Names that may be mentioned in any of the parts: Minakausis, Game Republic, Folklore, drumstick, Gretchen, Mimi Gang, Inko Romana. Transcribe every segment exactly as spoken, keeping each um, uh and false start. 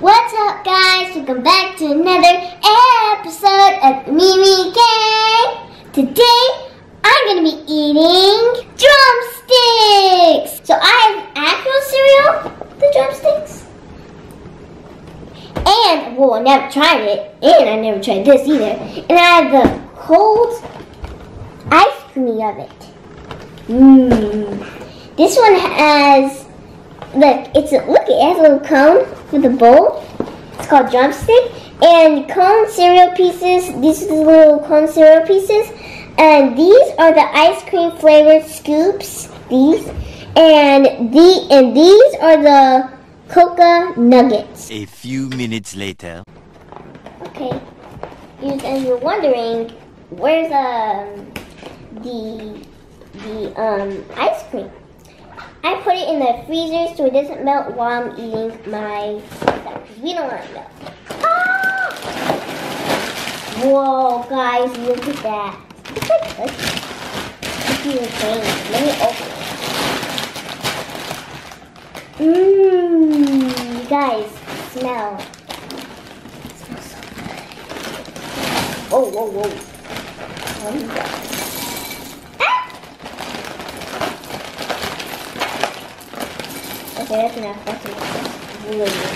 What's up, guys? Welcome back to another episode of Mimi Gang. Today, I'm gonna be eating drumsticks. So I have actual cereal, the drumsticks, and well, I never tried it, and I never tried this either. And I have the cold ice cream of it. Mmm. This one has. Look, it's a, look, it has a little cone with a bowl. It's called drumstick. And cone cereal pieces, these are the little cone cereal pieces. And these are the ice cream flavored scoops, these. And, the, and these are the coca nuggets. A few minutes later. Okay, and you're wondering, where's um, the, the um, ice cream? I put it in the freezer so it doesn't melt while I'm eating my stuff. We don't want it to melt. Ah! Whoa, guys, look at that. It's like this. It's even changed. Let me open it. Mmm, guys, smell. It smells so good. Oh, whoa, whoa. There we go. Okay, that's enough. That's enough. Really good.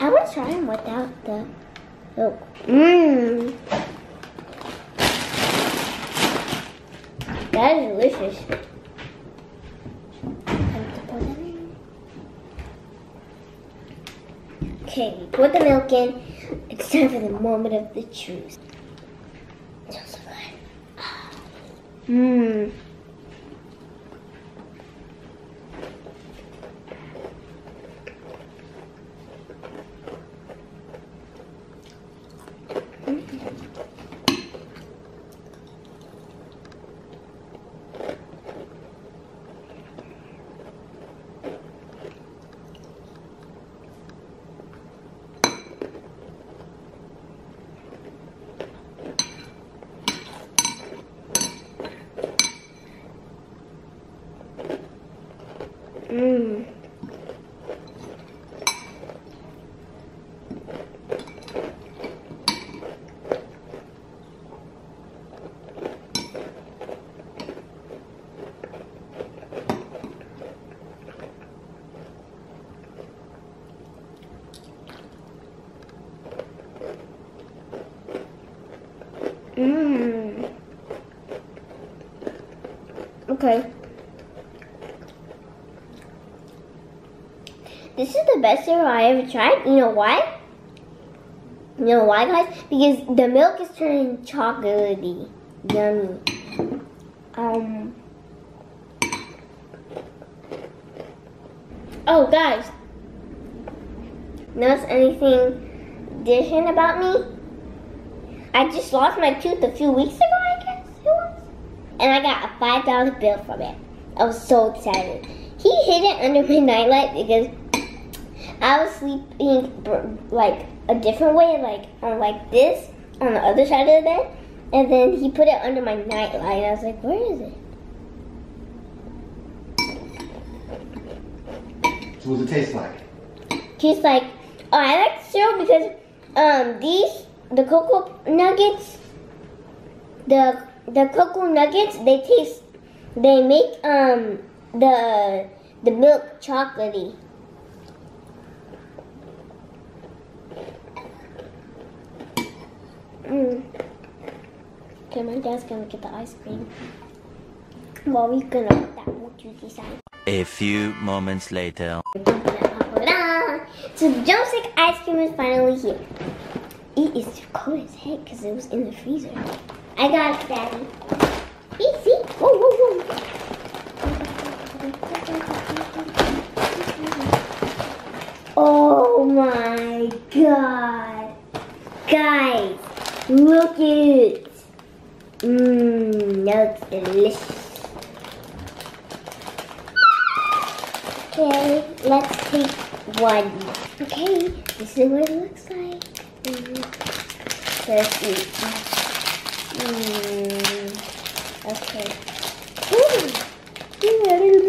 I want to try them without the milk. Mmm. That is delicious. Okay, we put the milk in. It's time for the moment of the truth. It smells so good. Mmm. Mmm. Mmm. Okay. This is the best cereal I ever tried. You know why? You know why, guys? Because the milk is turning chocolatey. Yummy. Um. Oh, guys. Notice anything different about me? I just lost my tooth a few weeks ago, I guess it was. And I got a five dollar bill from it. I was so excited. He hid it under my nightlight because I was sleeping like a different way, like on like this, on the other side of the bed, and then he put it under my nightlight. I was like, where is it? So what does it taste like? Tastes like, oh, I like cereal because um these, the cocoa nuggets, the the cocoa nuggets, they taste, they make um the the milk chocolatey. Mm. Okay, my dad's gonna get the ice cream. Well, we're gonna put that more juicy side. A few moments later. So the drumstick ice cream is finally here. It is cold as heck because it was in the freezer. I got it, Daddy. Easy. Whoa, whoa, whoa. Oh my God, guys. Look at it. Mmm, that looks delicious. Okay, let's take one. Okay, this is what it looks like. Mm. Let's eat. Mmm. Okay. Mmm.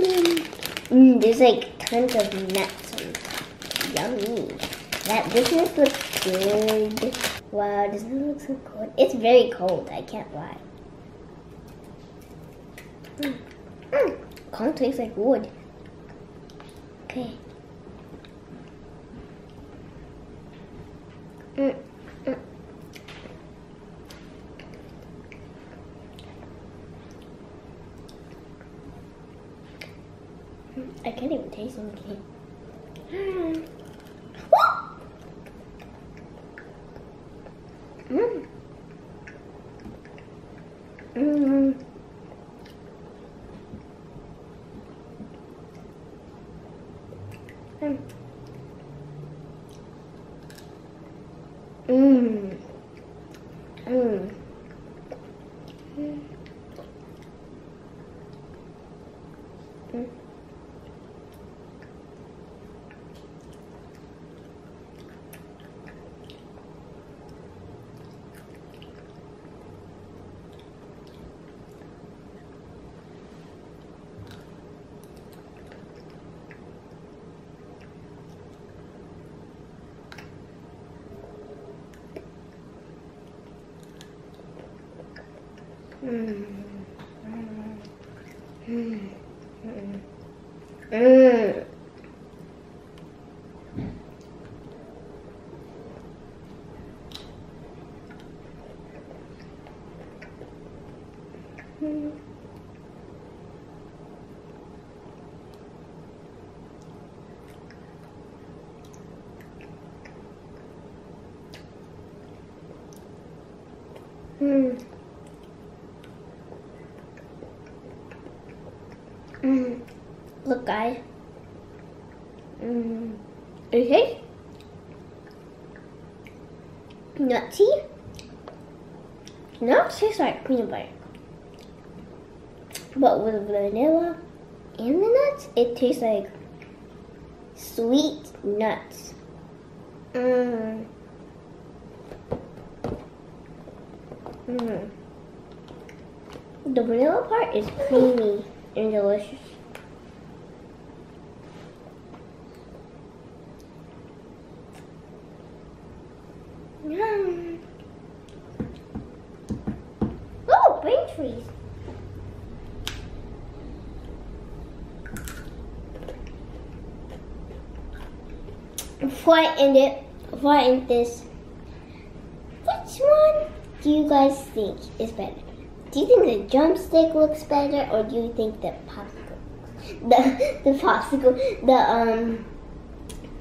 Mmm, there's like tons of nuts on top. Yummy. that this is looks good. Wow, doesn't it look so cold? It's very cold, I can't lie. Mm. Mm. Can't taste like wood. Okay. Mm. Mm. I can't even taste anything. Mm. Mm. Mm. Mm. Mm. Mm. Mm. Mm. Mm. Mm. Mm. Mm. Mm. Mm. Mm. Mm. Look, guys. Mm. Okay. Nutsy. Now it tastes like peanut butter, but with vanilla and the nuts, it tastes like sweet nuts. Mmm. Mmm. The vanilla part is creamy and delicious. Yum. Oh, brain freeze. Before I end it, before I end this, which one do you guys think is better? Do you think the drumstick looks better, or do you think the popsicle, the the popsicle, the um,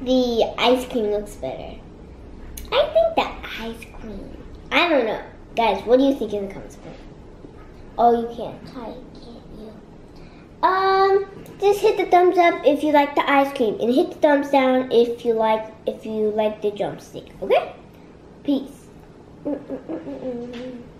the ice cream looks better? I think the ice cream. I don't know, guys. What do you think in the comments below? Oh, you can't type, can't you? Um, just hit the thumbs up if you like the ice cream, and hit the thumbs down if you like if you like the drumstick. Okay, peace. Mm-mm-mm-mm-mm.